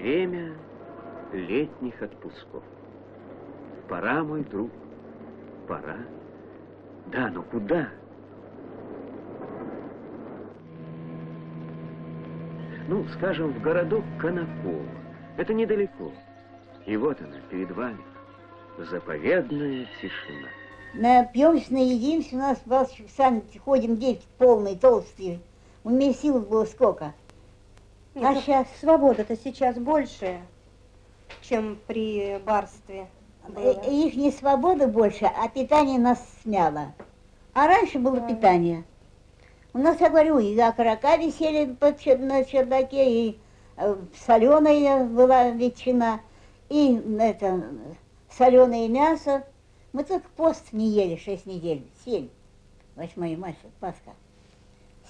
Время летних отпусков. Пора, мой друг, пора. Да, но куда? Ну, скажем, в городок Конаково. Это недалеко. И вот она, перед вами. Заповедная тишина. Напьемся, наедимся, у нас 20 часами ходим, дети полные, толстые. У меня сил было сколько. Нет, а сейчас свобода-то сейчас больше, чем при барстве. Их не свобода больше, а питание нас смяло. А раньше было питание. У нас, я говорю, и окорока висели на чердаке, и соленая была ветчина, и это, соленое мясо. Мы только пост не ели 6 недель, 7. 8 марта, Пасха.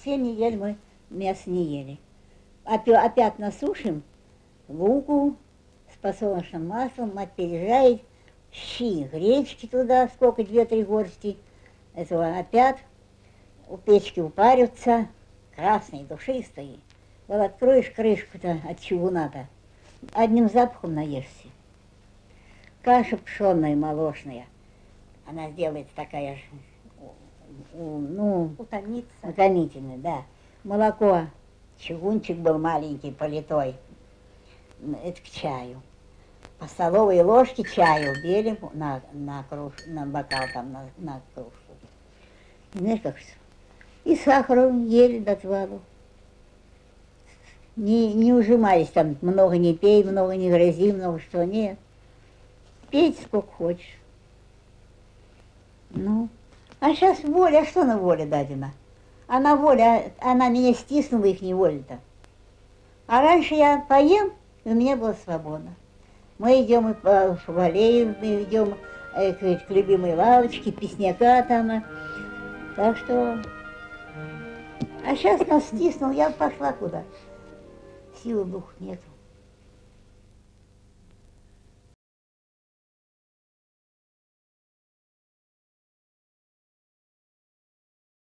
7 недель мы мясо не ели. Опять насушим луку с подсолнечным маслом, мать пережарит, щи, гречки туда, сколько, 2-3 горсти, этого опять, у печки упарятся, красные, душистые. Вот откроешь крышку-то от чугуна-то, одним запахом наешься. Каша пшеная, молочная, она сделается такая же, ну, утомительная, да. Молоко, чугунчик был маленький, политой, это к чаю. По столовой ложке чаю белим на бокал, там, на кружку. Знаешь, как и сахаром ели до отвалу. Не ужимались там, много не пей, много не грози, много что, нет. Пей сколько хочешь. Ну, а сейчас воля, а что на воле дадена? А на воле, она меня стиснула, их не воля-то. А раньше я поем, и у меня было свободно. Мы идем по аллее, мы идем к любимой лавочке, песняка там. Так что... А сейчас нас стиснул, я пошла куда? Силы духа нету.